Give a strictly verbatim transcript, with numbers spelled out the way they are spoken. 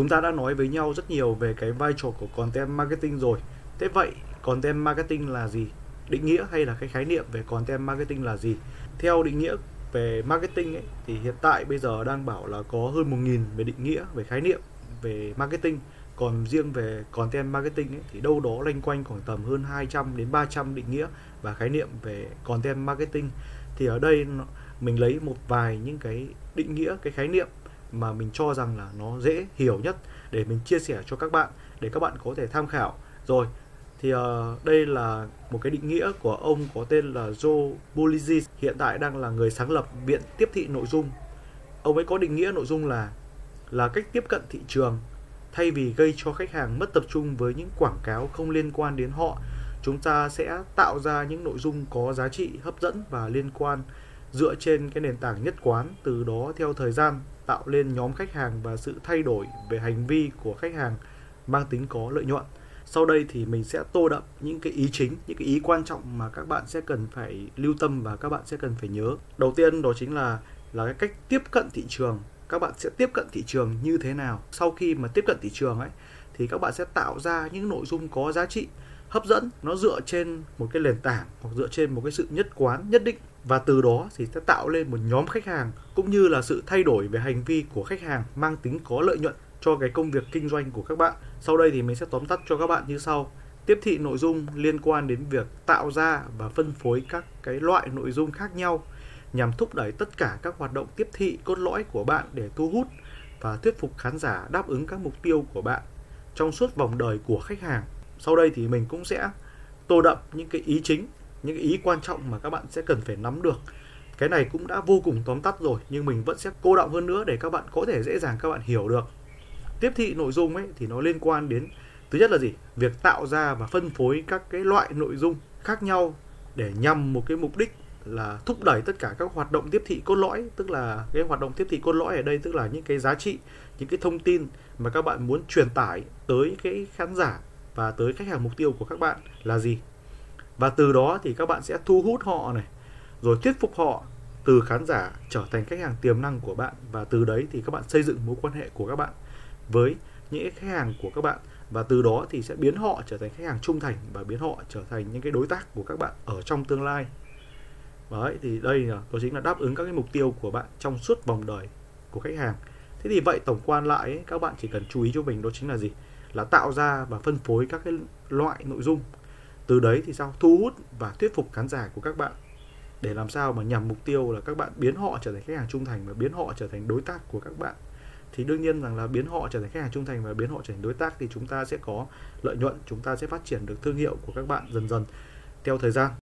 Chúng ta đã nói với nhau rất nhiều về cái vai trò của Content Marketing rồi. Thế vậy, Content Marketing là gì? Định nghĩa hay là cái khái niệm về Content Marketing là gì? Theo định nghĩa về Marketing ấy, thì hiện tại bây giờ đang bảo là có hơn một nghìn về định nghĩa, về khái niệm, về Marketing. Còn riêng về Content Marketing ấy, thì đâu đó loanh quanh khoảng tầm hơn hai trăm đến ba trăm định nghĩa và khái niệm về Content Marketing. Thì ở đây mình lấy một vài những cái định nghĩa, cái khái niệm mà mình cho rằng là nó dễ hiểu nhất để mình chia sẻ cho các bạn, để các bạn có thể tham khảo. Rồi, thì uh, đây là một cái định nghĩa của ông có tên là Joe Pulizzi, hiện tại đang là người sáng lập Viện Tiếp thị Nội dung. Ông ấy có định nghĩa nội dung là là cách tiếp cận thị trường. Thay vì gây cho khách hàng mất tập trung với những quảng cáo không liên quan đến họ, chúng ta sẽ tạo ra những nội dung có giá trị, hấp dẫn và liên quan dựa trên cái nền tảng nhất quán, từ đó theo thời gian tạo lên nhóm khách hàng và sự thay đổi về hành vi của khách hàng mang tính có lợi nhuận. Sau đây thì mình sẽ tô đậm những cái ý chính, những cái ý quan trọng mà các bạn sẽ cần phải lưu tâm và các bạn sẽ cần phải nhớ. Đầu tiên đó chính là là cái cách tiếp cận thị trường. Các bạn sẽ tiếp cận thị trường như thế nào? Sau khi mà tiếp cận thị trường ấy, thì các bạn sẽ tạo ra những nội dung có giá trị, hấp dẫn, nó dựa trên một cái nền tảng hoặc dựa trên một cái sự nhất quán nhất định, và từ đó thì sẽ tạo lên một nhóm khách hàng cũng như là sự thay đổi về hành vi của khách hàng mang tính có lợi nhuận cho cái công việc kinh doanh của các bạn. Sau đây thì mình sẽ tóm tắt cho các bạn như sau. Tiếp thị nội dung liên quan đến việc tạo ra và phân phối các cái loại nội dung khác nhau nhằm thúc đẩy tất cả các hoạt động tiếp thị cốt lõi của bạn để thu hút và thuyết phục khán giả đáp ứng các mục tiêu của bạn trong suốt vòng đời của khách hàng. Sau đây thì mình cũng sẽ tô đậm những cái ý chính, những cái ý quan trọng mà các bạn sẽ cần phải nắm được. Cái này cũng đã vô cùng tóm tắt rồi, nhưng mình vẫn sẽ cô đọng hơn nữa để các bạn có thể dễ dàng các bạn hiểu được. Tiếp thị nội dung ấy thì nó liên quan đến, thứ nhất là gì? Việc tạo ra và phân phối các cái loại nội dung khác nhau để nhằm một cái mục đích là thúc đẩy tất cả các hoạt động tiếp thị cốt lõi. Tức là cái hoạt động tiếp thị cốt lõi ở đây tức là những cái giá trị, những cái thông tin mà các bạn muốn truyền tải tới cái khán giả và tới khách hàng mục tiêu của các bạn là gì. Và từ đó thì các bạn sẽ thu hút họ này, rồi thuyết phục họ từ khán giả trở thành khách hàng tiềm năng của bạn. Và từ đấy thì các bạn xây dựng mối quan hệ của các bạn với những khách hàng của các bạn. Và từ đó thì sẽ biến họ trở thành khách hàng trung thành và biến họ trở thành những cái đối tác của các bạn ở trong tương lai. Đấy, thì đây là, đó chính là đáp ứng các cái mục tiêu của bạn trong suốt vòng đời của khách hàng. Thế thì vậy tổng quan lại ấy, các bạn chỉ cần chú ý cho mình đó chính là gì? Là tạo ra và phân phối các cái loại nội dung. Từ đấy thì sao? Thu hút và thuyết phục khán giả của các bạn để làm sao mà nhằm mục tiêu là các bạn biến họ trở thành khách hàng trung thành và biến họ trở thành đối tác của các bạn. Thì đương nhiên rằng là biến họ trở thành khách hàng trung thành và biến họ trở thành đối tác thì chúng ta sẽ có lợi nhuận, chúng ta sẽ phát triển được thương hiệu của các bạn dần dần theo thời gian.